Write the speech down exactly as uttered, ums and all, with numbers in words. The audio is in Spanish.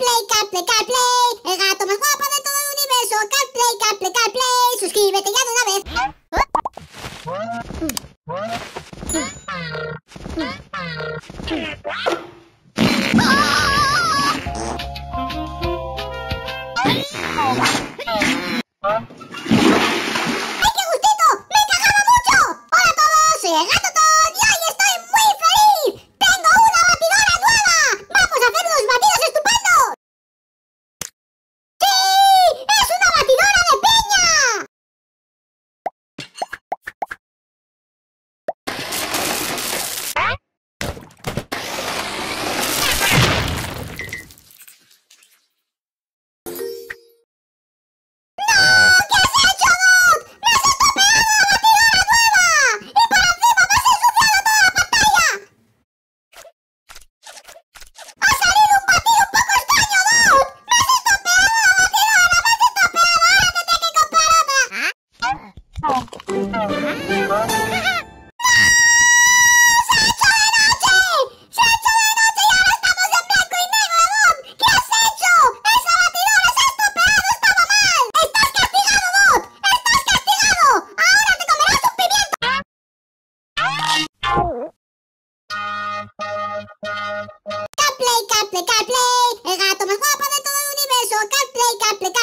CatPlay, CatPlay, CatPlay, el gato más guapo de todo el universo. CatPlay, CatPlay, CatPlay, suscríbete ya de una vez. ¡Ay, qué gustito! ¡Me cagaba mucho! ¡Hola a todos! ¡Soy el gato Ton! ¡Y hoy estoy muy feliz! ¡Tengo una batidora nueva! ¡Vamos a hacer unos batidos estupendos! ¡Sí! ¡Es una batidora de piña! CatPlay, CatPlay, CatPlay, el gato más guapo de todo el universo. CatPlay, CatPlay,